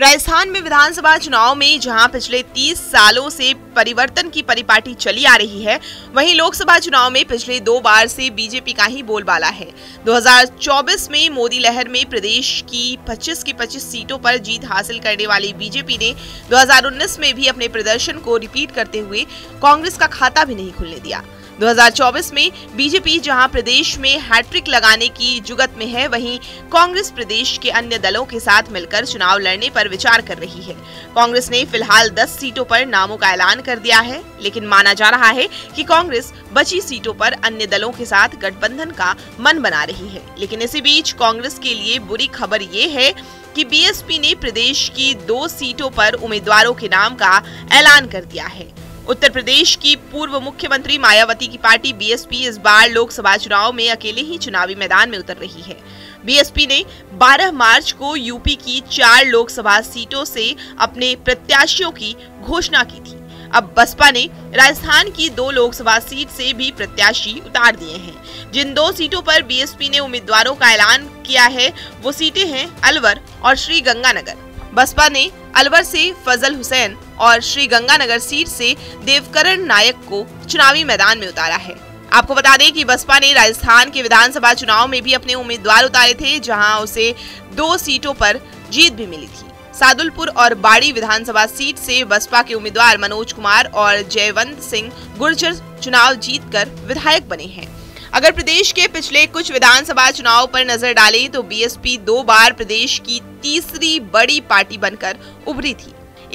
राजस्थान में विधानसभा चुनाव में जहां पिछले 30 सालों से परिवर्तन की परिपाटी चली आ रही है, वहीं लोकसभा चुनाव में पिछले 2 बार से बीजेपी का ही बोलबाला है। 2024 में मोदी लहर में प्रदेश की 25 की 25 सीटों पर जीत हासिल करने वाली बीजेपी ने 2019 में भी अपने प्रदर्शन को रिपीट करते हुए कांग्रेस का खाता भी नहीं खुलने दिया। 2024 में बीजेपी जहां प्रदेश में हैट्रिक लगाने की जुगत में है, वहीं कांग्रेस प्रदेश के अन्य दलों के साथ मिलकर चुनाव लड़ने पर विचार कर रही है। कांग्रेस ने फिलहाल 10 सीटों पर नामों का ऐलान कर दिया है, लेकिन माना जा रहा है कि कांग्रेस बची सीटों पर अन्य दलों के साथ गठबंधन का मन बना रही है। लेकिन इसी बीच कांग्रेस के लिए बुरी खबर ये है कि बीएसपी ने प्रदेश की 2 सीटों पर उम्मीदवारों के नाम का ऐलान कर दिया है। उत्तर प्रदेश की पूर्व मुख्यमंत्री मायावती की पार्टी बीएसपी इस बार लोकसभा चुनाव में अकेले ही चुनावी मैदान में उतर रही है। बीएसपी ने 12 मार्च को यूपी की 4 लोकसभा सीटों से अपने प्रत्याशियों की घोषणा की थी। अब बसपा ने राजस्थान की 2 लोकसभा सीट से भी प्रत्याशी उतार दिए हैं। जिन 2 सीटों पर बीएसपी ने उम्मीदवारों का ऐलान किया है, वो सीटें हैं अलवर और श्रीगंगानगर। बसपा ने अलवर से फजल हुसैन और श्रीगंगानगर सीट से देवकरण नायक को चुनावी मैदान में उतारा है। आपको बता दें कि बसपा ने राजस्थान के विधानसभा चुनाव में भी अपने उम्मीदवार उतारे थे, जहां उसे 2 सीटों पर जीत भी मिली थी। सादुलपुर और बाड़ी विधानसभा सीट से बसपा के उम्मीदवार मनोज कुमार और जयवंत सिंह गुर्जर चुनाव जीतकर विधायक बने हैं। अगर प्रदेश के पिछले कुछ विधानसभा चुनाव पर नजर डालें तो बीएसपी 2 बार प्रदेश की 3री बड़ी पार्टी बनकर उभरी थी।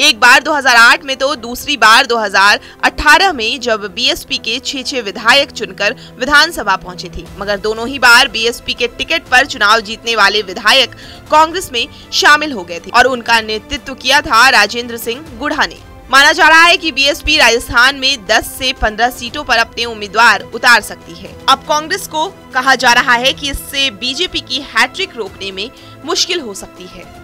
एक बार 2008 में तो दूसरी बार 2018 में, जब बीएसपी के 6 विधायक चुनकर विधानसभा पहुंचे थे। मगर दोनों ही बार बीएसपी के टिकट पर चुनाव जीतने वाले विधायक कांग्रेस में शामिल हो गए थे और उनका नेतृत्व किया था राजेंद्र सिंह गुढ़ाने। माना जा रहा है कि बीएसपी राजस्थान में 10 से 15 सीटों पर अपने उम्मीदवार उतार सकती है। अब कांग्रेस को कहा जा रहा है कि इससे बीजेपी की हैट्रिक रोकने में मुश्किल हो सकती है।